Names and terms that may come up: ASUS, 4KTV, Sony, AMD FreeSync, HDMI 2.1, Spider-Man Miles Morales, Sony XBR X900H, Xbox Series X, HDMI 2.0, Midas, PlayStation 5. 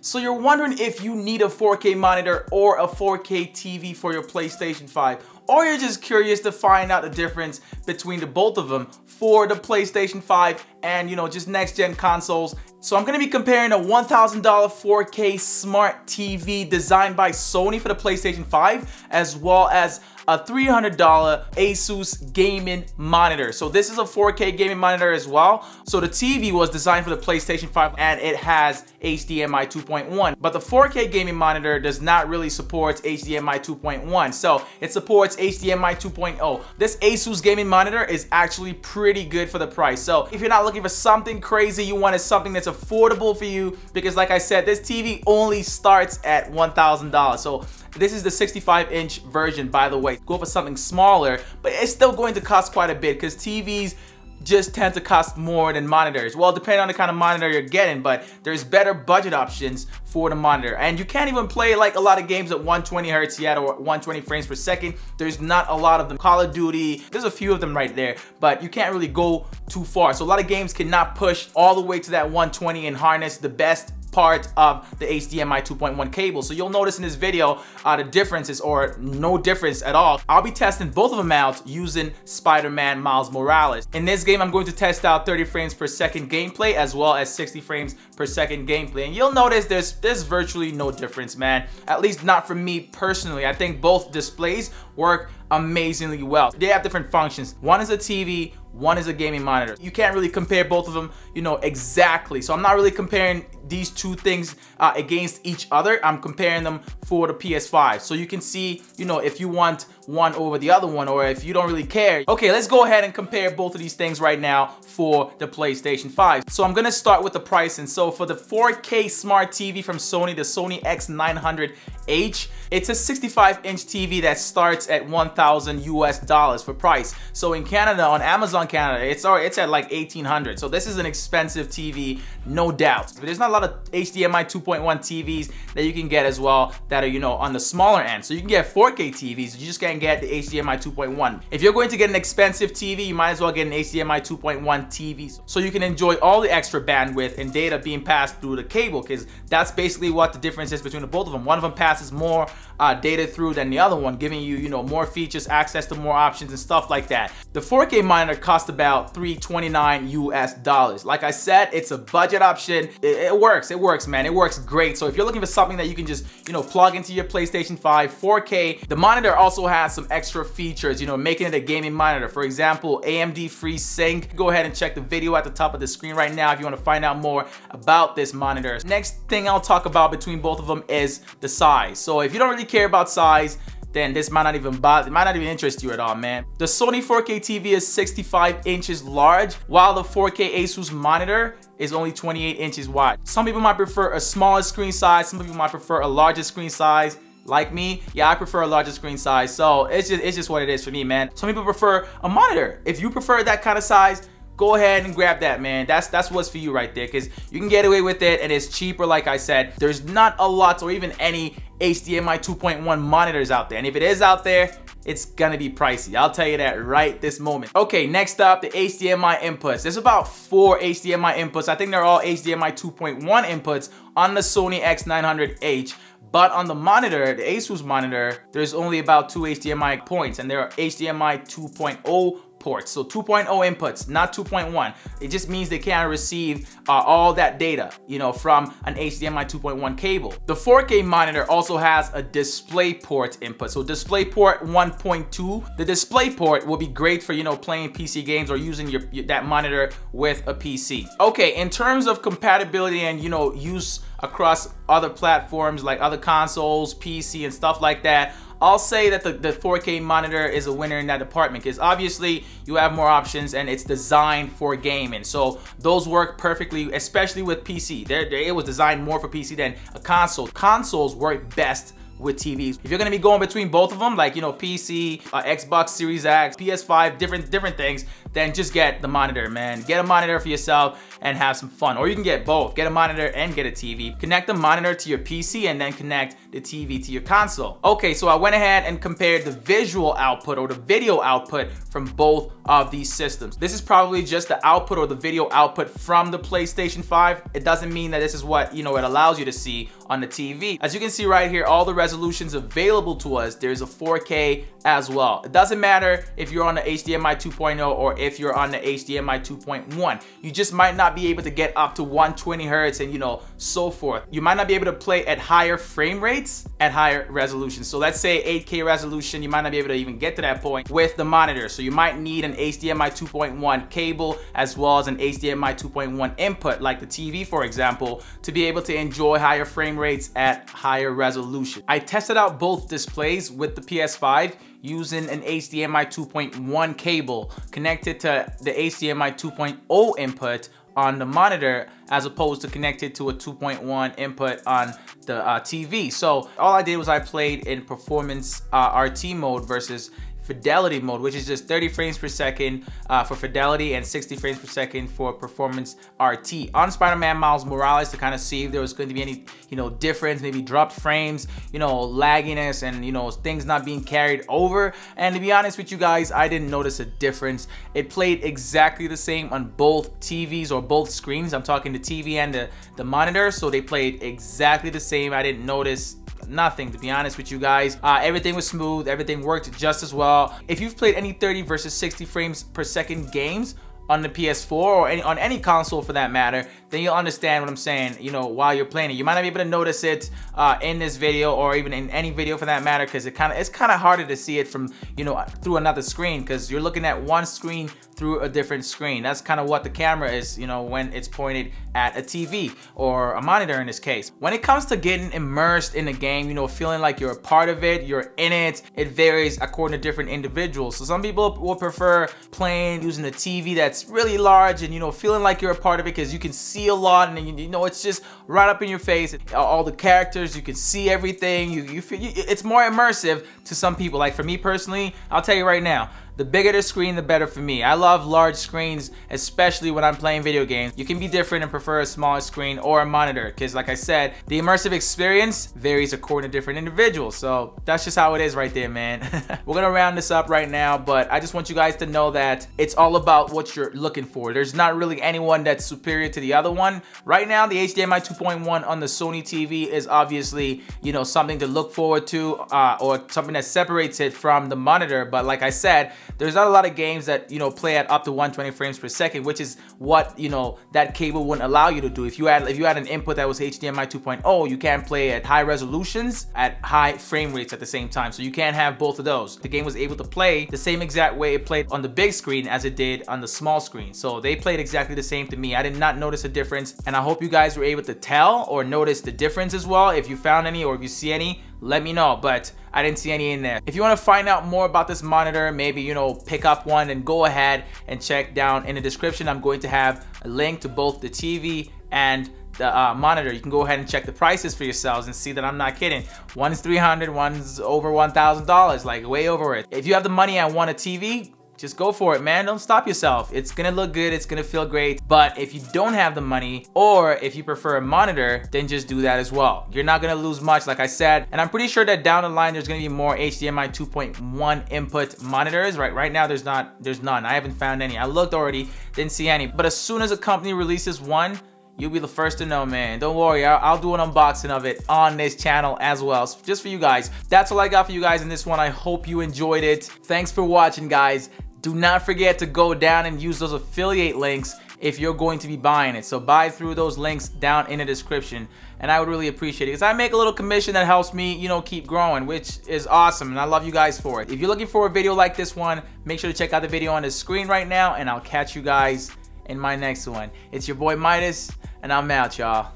So you're wondering if you need a 4K monitor or a 4K TV for your PlayStation 5, or you're just curious to find out the difference between the both of them for the PlayStation 5 and, you know, just next-gen consoles. So I'm gonna be comparing a $1,000 4K smart TV designed by Sony for the PlayStation 5, as well as a $300 ASUS gaming monitor. So this is a 4K gaming monitor as well. So the TV was designed for the PlayStation 5 and it has HDMI 2.1, but the 4K gaming monitor does not really support HDMI 2.1. So it supports HDMI 2.0. This ASUS gaming monitor is actually pretty good for the price. So if you're not looking for something crazy, you wanted something that's affordable for you, because like I said, this TV only starts at $1,000. So this is the 65-inch version, by the way. Go for something smaller, but it's still going to cost quite a bit because TVs just tend to cost more than monitors. Well, depending on the kind of monitor you're getting, but there's better budget options for the monitor. And you can't even play like a lot of games at 120 hertz yet, or 120 frames per second. There's not a lot of them. Call of Duty, there's a few of them right there, but you can't really go too far. So a lot of games cannot push all the way to that 120 and harness the best part of the HDMI 2.1 cable. So you'll notice in this video the differences, or no difference at all. I'll be testing both of them out using Spider-Man Miles Morales. In this game, I'm going to test out 30 frames per second gameplay as well as 60 frames per second gameplay. And you'll notice there's virtually no difference, man. At least not for me personally. I think both displays work amazingly well. They have different functions. One is a TV, one is a gaming monitor. You can't really compare both of them, you know, exactly. So I'm not really comparing these two things against each other. I'm comparing them for the PS5. So you can see, you know, if you want one over the other one, or if you don't really care. Okay, let's go ahead and compare both of these things right now for the PlayStation 5. So I'm gonna start with the pricing. So for the 4K smart TV from Sony, the Sony X900H, it's a 65-inch TV that starts at $1,000 US for price. So in Canada, on Amazon Canada, it's at like 1,800. So this is an expensive TV, no doubt. But there's not a lot of HDMI 2.1 TVs that you can get as well that are, you know, on the smaller end. So you can get 4K TVs, you just can't get the HDMI 2.1. If you're going to get an expensive TV, you might as well get an HDMI 2.1 TV so you can enjoy all the extra bandwidth and data being passed through the cable, because that's basically what the difference is between the both of them. One of them passes more data through than the other one, giving you, you know, more features, access to more options and stuff like that. The 4K monitor costs about $329 US. Like I said, it's a budget option. It works, man. It works great. So if you're looking for something that you can just, you know, plug into your PlayStation 5 4K, the monitor also has some extra features, you know, making it a gaming monitor. For example, AMD FreeSync. Go ahead and check the video at the top of the screen right now if you want to find out more about this monitor. Next thing I'll talk about between both of them is the size. So if you don't really care about size, then this might not even bother, it might not even interest you at all, man. The Sony 4K TV is 65 inches large, while the 4K ASUS monitor is only 28 inches wide. Some people might prefer a smaller screen size, some people might prefer a larger screen size. Like me, yeah, I prefer a larger screen size, so it's just what it is for me, man. Some people prefer a monitor. If you prefer that kind of size, go ahead and grab that, man. That's what's for you right there, because you can get away with it and it's cheaper. Like I said, there's not a lot or even any HDMI 2.1 monitors out there, and if it is out there, it's gonna be pricey. I'll tell you that right this moment. Okay, next up, the HDMI inputs. There's about 4 HDMI inputs. I think they're all HDMI 2.1 inputs on the Sony X900H, but on the monitor, the ASUS monitor, there's only about 2 HDMI points, and there are HDMI 2.0 ports. So 2.0 inputs, not 2.1. It just means they can't receive all that data, you know, from an HDMI 2.1 cable. The 4K monitor also has a DisplayPort input. So DisplayPort 1.2. The DisplayPort will be great for, you know, playing PC games or using that monitor with a PC. Okay, in terms of compatibility and, you know, use across other platforms like other consoles, PC and stuff like that, I'll say that the 4K monitor is a winner in that department, because obviously you have more options and it's designed for gaming. So those work perfectly, especially with PC. It was designed more for PC than a console. Consoles work best with TVs. If you're gonna be going between both of them, like, you know, PC, Xbox Series X, PS5, different things, then just get the monitor, man. Get a monitor for yourself and have some fun. Or you can get both. Get a monitor and get a TV. Connect the monitor to your PC and then connect the TV to your console. Okay, so I went ahead and compared the visual output or the video output from both of these systems. This is probably just the output or the video output from the PlayStation 5. It doesn't mean that this is what, you know, it allows you to see on the TV. As you can see right here, all the resolutions available to us, there's a 4K as well. It doesn't matter if you're on the HDMI 2.0 or if you're on the HDMI 2.1. You just might not be able to get up to 120 Hertz and, you know, so forth. You might not be able to play at higher frame rates at higher resolutions. So let's say 8K resolution, you might not be able to even get to that point with the monitor. So you might need an HDMI 2.1 cable as well as an HDMI 2.1 input, like the TV, for example, to be able to enjoy higher frame rates at higher resolution. I tested out both displays with the PS5 using an HDMI 2.1 cable connected to the HDMI 2.0 input on the monitor as opposed to connected to a 2.1 input on the TV. So all I did was I played in performance RT mode versus fidelity mode, which is just 30 frames per second for fidelity and 60 frames per second for performance RT. On Spider-Man Miles Morales, to kind of see if there was going to be any, you know, difference, maybe dropped frames, you know, lagginess and, you know, things not being carried over. And to be honest with you guys, I didn't notice a difference. It played exactly the same on both TVs or both screens. I'm talking the TV and the monitor. So they played exactly the same. I didn't notice nothing, to be honest with you guys. Everything was smooth, everything worked just as well. If you've played any 30 versus 60 frames per second games on the PS4 or on any console for that matter, then you'll understand what I'm saying, you know, while you're playing it. You might not be able to notice it in this video or even in any video for that matter, because it's kind of harder to see it from, you know, through another screen, because you're looking at one screen through a different screen. That's kind of what the camera is, you know, when it's pointed at a TV or a monitor in this case. When it comes to getting immersed in a game, you know, feeling like you're a part of it, you're in it, it varies according to different individuals. So some people will prefer playing using a TV that's really large and, you know, feeling like you're a part of it because you can see a lot and, you know, it's just right up in your face, all the characters, you can see everything, you feel it's more immersive to some people. Like for me personally, I'll tell you right now, the bigger the screen, the better for me. I love large screens, especially when I'm playing video games. You can be different and prefer a smaller screen or a monitor, because like I said, the immersive experience varies according to different individuals. So that's just how it is right there, man. We're gonna round this up right now, but I just want you guys to know that it's all about what you're looking for. There's not really anyone that's superior to the other one. Right now, the HDMI 2.1 on the Sony TV is obviously, you know, something to look forward to or something that separates it from the monitor. But like I said, there's not a lot of games that, you know, play at up to 120 frames per second, which is what, you know, that cable wouldn't allow you to do. If you had an input that was HDMI 2.0, you can't play at high resolutions at high frame rates at the same time. So you can't have both of those. The game was able to play the same exact way it played on the big screen as it did on the small screen. So they played exactly the same to me. I did not notice a difference, and I hope you guys were able to tell or notice the difference as well. If you found any or if you see any, let me know, but I didn't see any in there. If you want to find out more about this monitor, maybe, you know, pick up one, and go ahead and check down in the description. I'm going to have a link to both the TV and the monitor. You can go ahead and check the prices for yourselves and see that I'm not kidding. One's $300, one's over $1,000, like way over it. If you have the money and want a TV, just go for it, man. Don't stop yourself. It's gonna look good, it's gonna feel great. But if you don't have the money, or if you prefer a monitor, then just do that as well. You're not gonna lose much, like I said. And I'm pretty sure that down the line, there's gonna be more HDMI 2.1 input monitors. Right now, there's none. I haven't found any. I looked already, didn't see any. But as soon as a company releases one, you'll be the first to know, man. Don't worry, I'll do an unboxing of it on this channel as well, so just for you guys. That's all I got for you guys in this one. I hope you enjoyed it. Thanks for watching, guys. Do not forget to go down and use those affiliate links if you're going to be buying it. So buy through those links down in the description, and I would really appreciate it, because I make a little commission that helps me, you know, keep growing, which is awesome, and I love you guys for it. If you're looking for a video like this one, make sure to check out the video on the screen right now, and I'll catch you guys in my next one. It's your boy Midas, and I'm out, y'all.